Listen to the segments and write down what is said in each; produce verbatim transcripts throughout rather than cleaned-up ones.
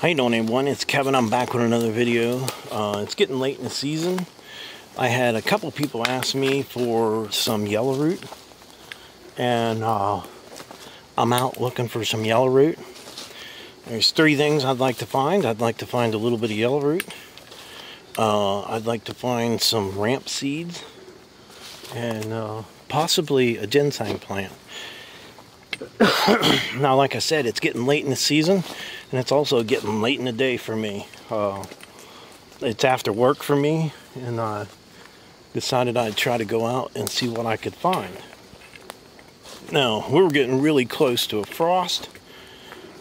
How you doing, everyone? It's Kevin. I'm back with another video. Uh, it's getting late in the season. I had a couple people ask me for some yellow root, and uh, I'm out looking for some yellow root. There's three things I'd like to find. I'd like to find a little bit of yellow root. Uh, I'd like to find some ramp seeds, and uh, possibly a ginseng plant. Now, like I said, it's getting late in the season, and it's also getting late in the day for me. Uh, it's after work for me, and I decided I'd try to go out and see what I could find. Now, we were getting really close to a frost.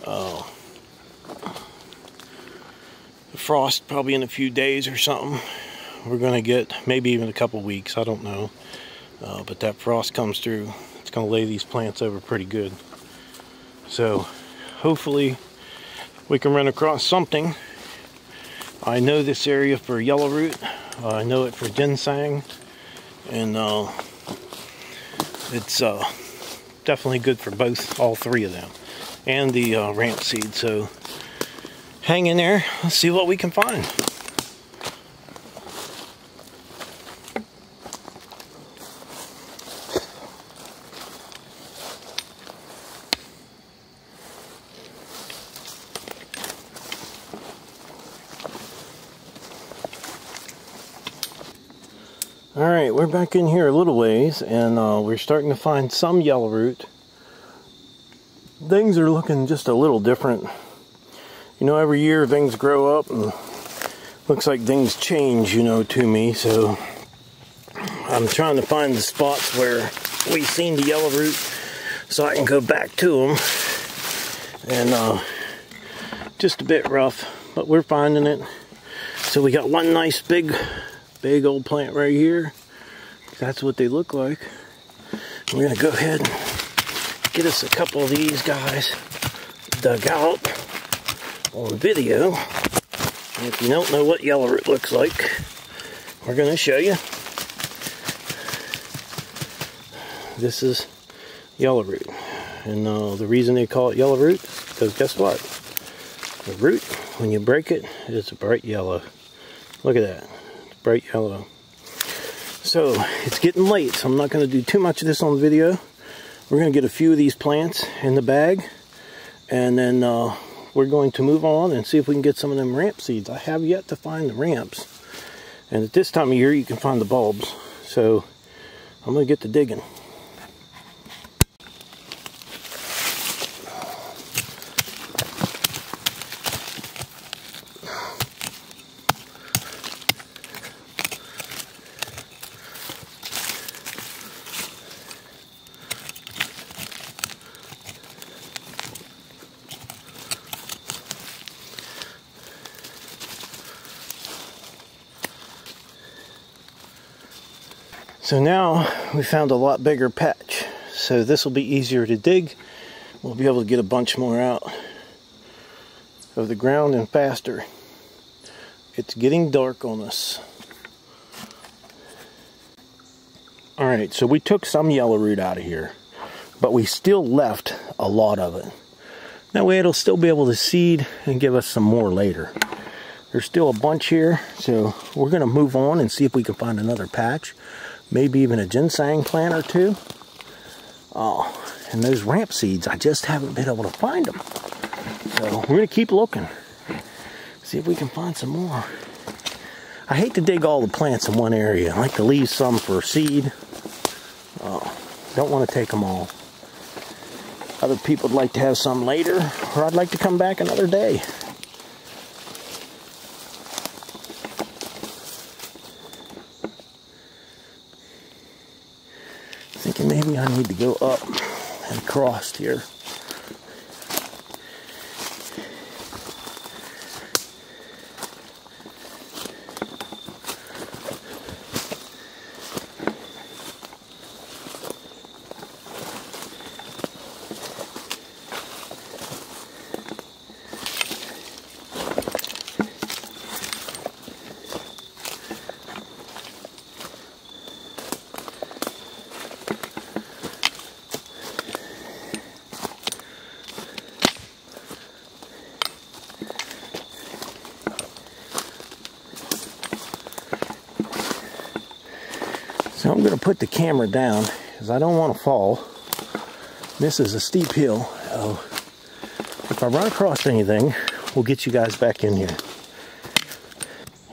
Uh, the frost probably in a few days or something. We're going to get maybe even a couple weeks, I don't know. Uh, but that frost comes through, it's going to lay these plants over pretty good. So hopefully we can run across something. I know this area for yellow root. Uh, I know it for ginseng, and uh, it's uh, definitely good for both, all three of them, and the uh, ramp seed. So hang in there, let's see what we can find. Alright, we're back in here a little ways, and uh, we're starting to find some yellow root. Things are looking just a little different. You know, every year things grow up, and looks like things change, you know, to me. So I'm trying to find the spots where we've seen the yellow root so I can go back to them. And uh, just a bit rough, but we're finding it. So we got one nice big... big old plant right here. That's what they look like. We're gonna go ahead and get us a couple of these guys dug out on video. And if you don't know what yellow root looks like, we're gonna show you. This is yellow root. And uh, the reason they call it yellow root is because guess what? The root, when you break it, it's bright yellow. Look at that. Bright yellow. So it's getting late, so I'm not going to do too much of this on the video. We're going to get a few of these plants in the bag, and then uh, we're going to move on and see if we can get some of them ramp seeds. I have yet to find the ramps, and at this time of year you can find the bulbs, so I'm going to get to digging. So now we found a lot bigger patch, so this will be easier to dig. We'll be able to get a bunch more out of the ground and faster. It's getting dark on us. Alright, so we took some yellow root out of here, but we still left a lot of it. That way it'll still be able to seed and give us some more later. There's still a bunch here, so we're going to move on and see if we can find another patch. Maybe even a ginseng plant or two. Oh, and those ramp seeds, I just haven't been able to find them. So we're going to keep looking. See if we can find some more. I hate to dig all the plants in one area. I like to leave some for seed. Oh, don't want to take them all. Other people would like to have some later, or I'd like to come back another day. Thinking maybe I need to go up and across here. I'm going to put the camera down because I don't want to fall. This is a steep hill. So if I run across anything, we'll get you guys back in here.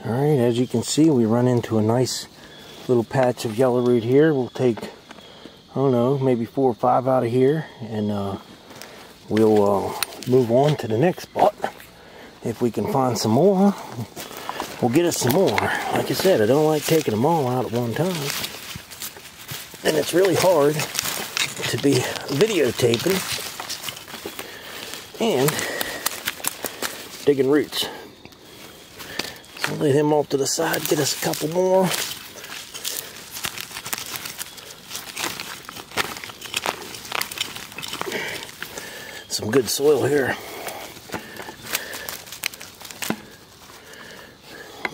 All right, as you can see, we run into a nice little patch of yellow root here. We'll take, I don't know, maybe four or five out of here, and uh, we'll uh, move on to the next spot. If we can find some more, we'll get us some more. Like I said, I don't like taking them all out at one time. And it's really hard to be videotaping and digging roots. So lay them off to the side, get us a couple more. Some good soil here.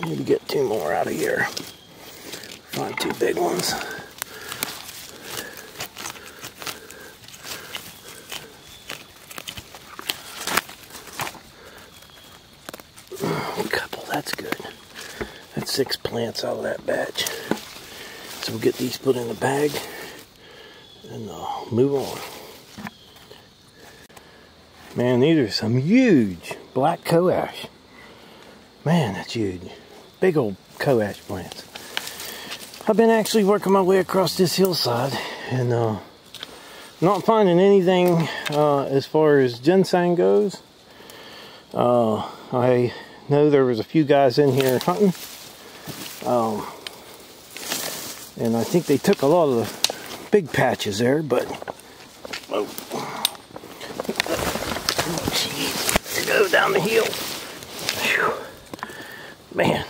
Need to get two more out of here. Find two big ones. A couple, that's good. That's six plants out of that batch. So we'll get these put in the bag and uh, move on. Man, these are some huge black coash. Man, that's huge. Big old coash plants. I've been actually working my way across this hillside and uh, not finding anything uh, as far as ginseng goes. Uh, I know there was a few guys in here hunting. Um, and I think they took a lot of the big patches there, but... Oh. Go down the hill. Whew. Man,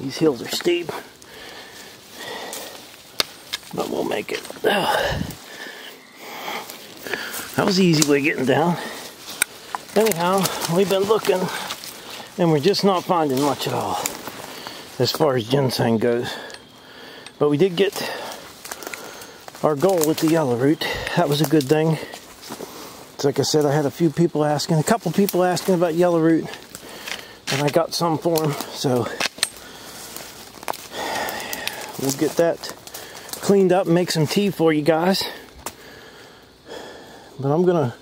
these hills are steep, but we'll make it. Oh. That was the easy way getting down. Anyhow, we've been looking and we're just not finding much at all as far as ginseng goes, but we did get our goal with the yellow root. That was a good thing. Like I said, I had a few people asking, a couple people asking about yellow root, and I got some for them, so we'll get that cleaned up and make some tea for you guys. But I'm gonna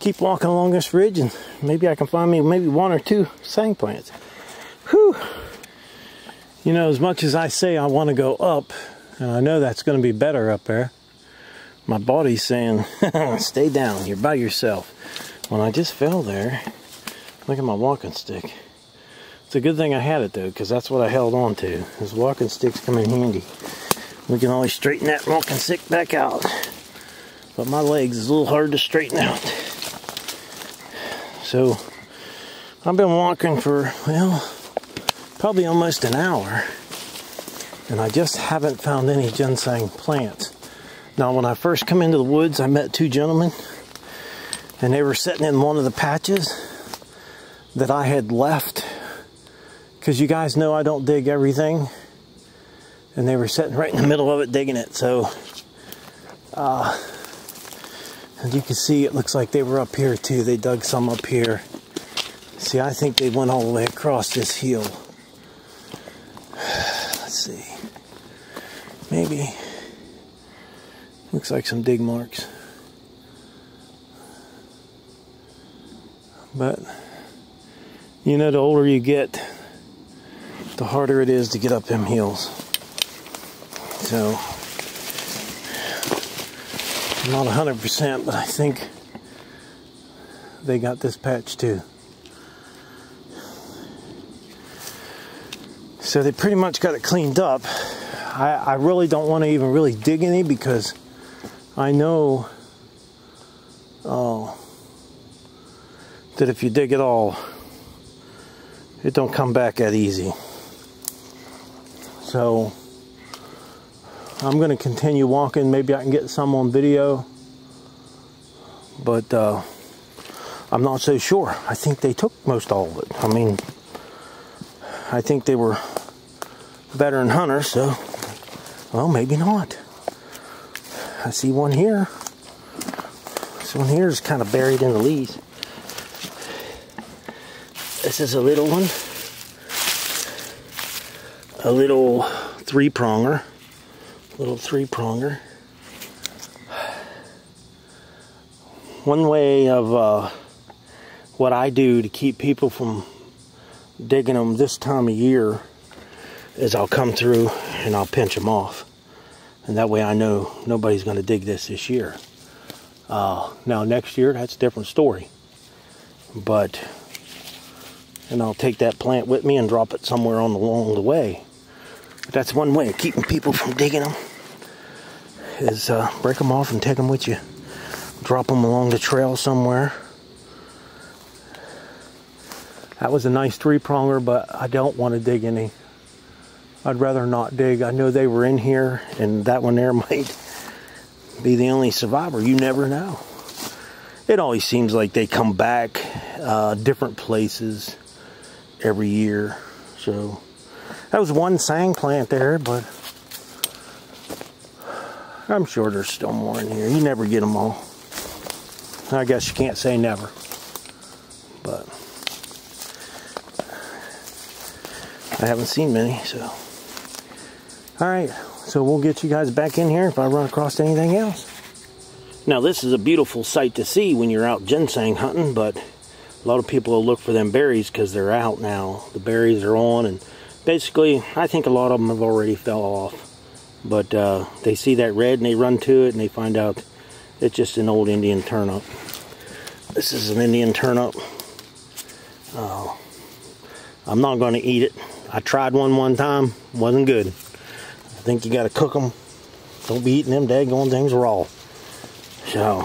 keep walking along this ridge, and maybe I can find me maybe one or two ginseng plants. Whew! You know, as much as I say I want to go up, and I know that's going to be better up there, my body's saying, stay down, you're by yourself. When I just fell there, look at my walking stick. It's a good thing I had it though, because that's what I held on to. Those walking sticks come in handy. We can always straighten that walking stick back out. But my legs is a little hard to straighten out. So, I've been walking for, well, probably almost an hour. And I just haven't found any ginseng plants. Now, when I first come into the woods, I met two gentlemen, and they were sitting in one of the patches that I had left, because you guys know I don't dig everything, and they were sitting right in the middle of it digging it. So, uh, as you can see, it looks like they were up here too. They dug some up here. See, I think they went all the way across this hill. Let's see. Maybe... looks like some dig marks. But, you know, the older you get, the harder it is to get up them hills. So, not one hundred percent, but I think they got this patch too. So they pretty much got it cleaned up. I, I really don't want to even really dig any, because I know uh, that if you dig it all, it don't come back that easy. So I'm going to continue walking. Maybe I can get some on video, but uh, I'm not so sure. I think they took most all of it. I mean, I think they were veteran hunters, so, well, maybe not. I see one here. This one here is kind of buried in the leaves. This is a little one. A little three-pronger. little three-pronger. One way of uh, what I do to keep people from digging them this time of year is I'll come through and I'll pinch them off. And that way I know nobody's going to dig this this year. Uh, now next year, that's a different story. But, and I'll take that plant with me and drop it somewhere on along the way. But that's one way of keeping people from digging them, is uh, break them off and take them with you. Drop them along the trail somewhere. That was a nice three-pronger, but I don't want to dig any. I'd rather not dig. I know they were in here, and that one there might be the only survivor. You never know. It always seems like they come back uh, different places every year. So that was one sang plant there, but I'm sure there's still more in here. You never get them all. I guess you can't say never, but I haven't seen many, so. All right, so we'll get you guys back in here if I run across anything else. Now this is a beautiful sight to see when you're out ginseng hunting, but a lot of people will look for them berries because they're out now. The berries are on, and basically, I think a lot of them have already fell off. But uh, they see that red and they run to it and they find out it's just an old Indian turnip. This is an Indian turnip. Uh, I'm not going to eat it. I tried one one time. Wasn't good. I think you got to cook them. Don't be eating them daggone things raw. So,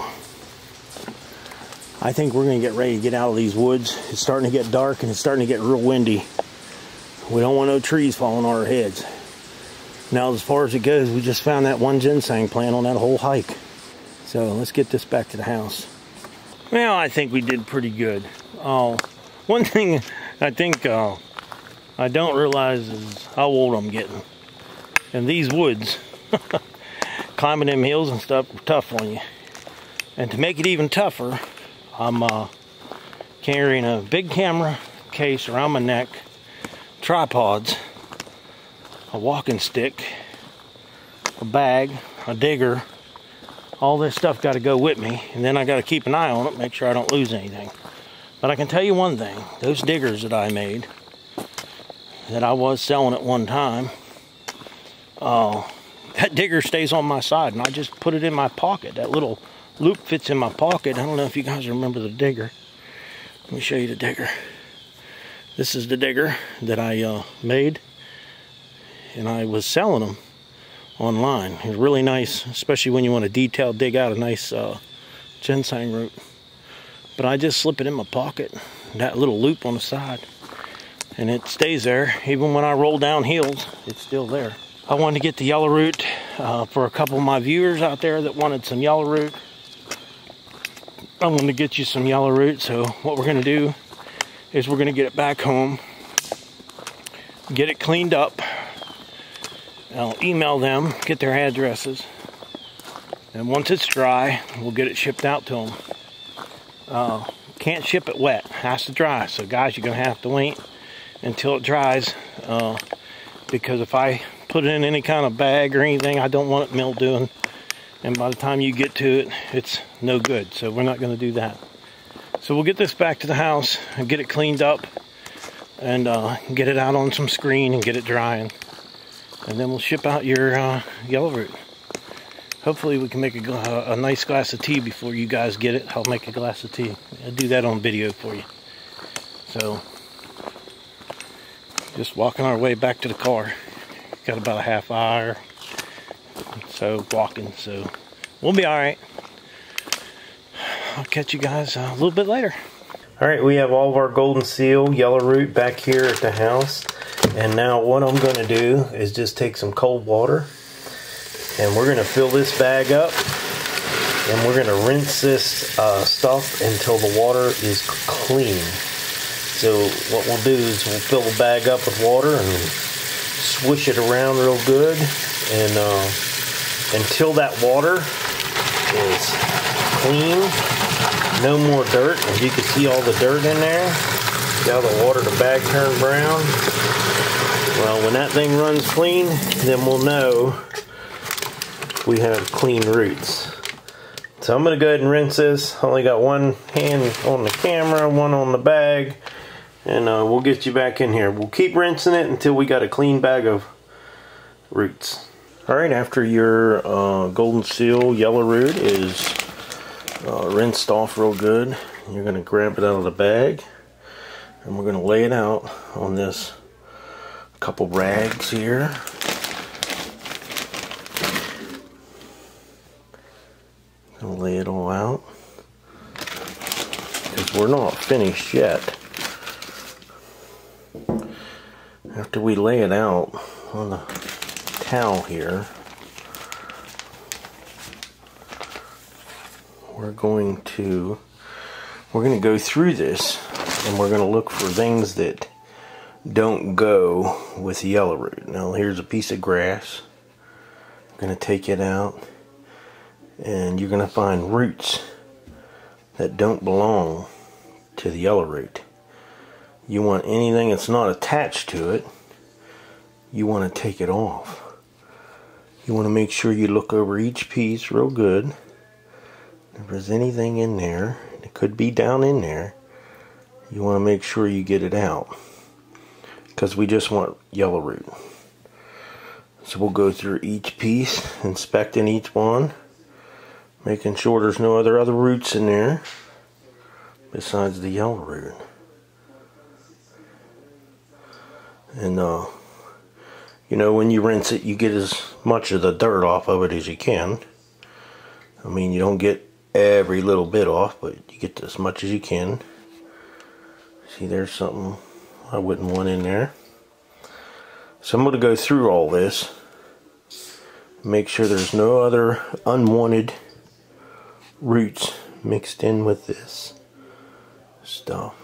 I think we're going to get ready to get out of these woods. It's starting to get dark and it's starting to get real windy. We don't want no trees falling on our heads. Now, as far as it goes, we just found that one ginseng plant on that whole hike. So let's get this back to the house. Well, I think we did pretty good. Uh, one thing I think uh, I don't realize is how old I'm getting. And these woods, climbing them hills and stuff, are tough on you. And to make it even tougher, I'm uh, carrying a big camera case around my neck, tripods, a walking stick, a bag, a digger. All this stuff got to go with me, and then I got to keep an eye on it, make sure I don't lose anything. But I can tell you one thing, those diggers that I made, that I was selling at one time, uh, that digger stays on my side, and I just put it in my pocket. That little loop fits in my pocket. I don't know if you guys remember the digger. Let me show you the digger. This is the digger that I uh, made. And I was selling them online. It's really nice, especially when you want to detail dig out a nice uh, ginseng root. But I just slip it in my pocket, that little loop on the side, and it stays there. Even when I roll down hills, it's still there. I wanted to get the yellow root uh, for a couple of my viewers out there that wanted some yellow root. I wanted to get you some yellow root, so what we're going to do is we're going to get it back home, get it cleaned up. I'll email them, get their addresses, and once it's dry, we'll get it shipped out to them. Uh, can't ship it wet, has to dry. So guys, you're going to have to wait until it dries, uh, because if I put it in any kind of bag or anything, I don't want it mildewing, and by the time you get to it, it's no good. So we're not going to do that. So we'll get this back to the house and get it cleaned up, and uh, get it out on some screen and get it drying. And then we'll ship out your uh, yellow root. Hopefully we can make a, uh, a nice glass of tea before you guys get it. I'll make a glass of tea. I'll do that on video for you. So, just walking our way back to the car. Got about a half hour. So, walking. So, we'll be alright. I'll catch you guys uh, a little bit later. Alright, we have all of our goldenseal yellow root back here at the house. And now what I'm going to do is just take some cold water, and we're going to fill this bag up, and we're going to rinse this uh, stuff until the water is clean. So what we'll do is we'll fill the bag up with water and swish it around real good, and uh, until that water is clean, no more dirt. As you can see, all the dirt in there. Now the water, the bag turned brown. Well, when that thing runs clean, then we'll know we have clean roots. So I'm going to go ahead and rinse this. I only got one hand on the camera, one on the bag, and uh, we'll get you back in here. We'll keep rinsing it until we got a clean bag of roots. Alright, after your uh, goldenseal yellow root is uh, rinsed off real good, you're going to grab it out of the bag, and we're going to lay it out on this couple rags here. Gonna lay it all out because we're not finished yet. After we lay it out on the towel here, we're going to we're going to go through this, and we're going to look for things that don't go with the yellow root. Now here's a piece of grass. I'm going to take it out, and you're going to find roots that don't belong to the yellow root. You want anything that's not attached to it, you want to take it off. You want to make sure you look over each piece real good. If there's anything in there, it could be down in there, you want to make sure you get it out, because we just want yellow root. So we'll go through each piece, inspecting each one, making sure there's no other other roots in there besides the yellow root. And uh, you know, when you rinse it, you get as much of the dirt off of it as you can. I mean, you don't get every little bit off, but you get as much as you can. See, there's something I wouldn't want in there. So I'm going to go through all this, make sure there's no other unwanted roots mixed in with this stuff,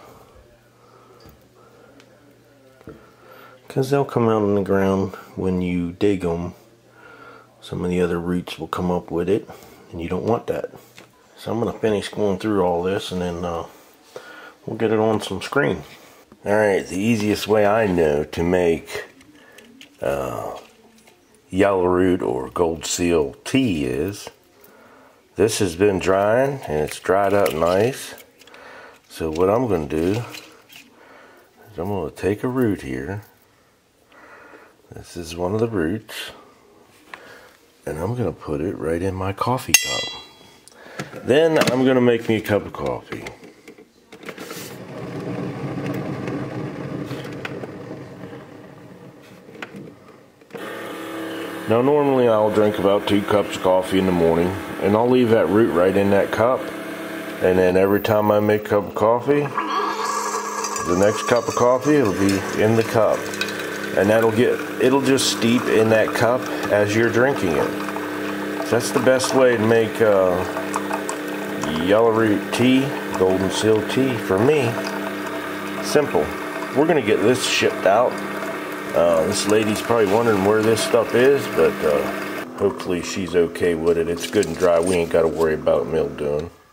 because they'll come out on the ground when you dig them. Some of the other roots will come up with it, and you don't want that. So I'm going to finish going through all this, and then uh, we'll get it on some screen. Alright, the easiest way I know to make uh, yellow root or goldenseal tea is, this has been drying and it's dried up nice. So what I'm going to do is I'm going to take a root here. This is one of the roots. And I'm going to put it right in my coffee cup. Then I'm going to make me a cup of coffee. Now normally I'll drink about two cups of coffee in the morning, and I'll leave that root right in that cup, and then every time I make a cup of coffee, the next cup of coffee will be in the cup, and that'll get it'll just steep in that cup as you're drinking it. So that's the best way to make uh, yellow root tea, goldenseal tea for me. Simple. We're gonna get this shipped out. Uh, this lady's probably wondering where this stuff is, but uh, hopefully she's okay with it. It's good and dry. We ain't got to worry about mildewing.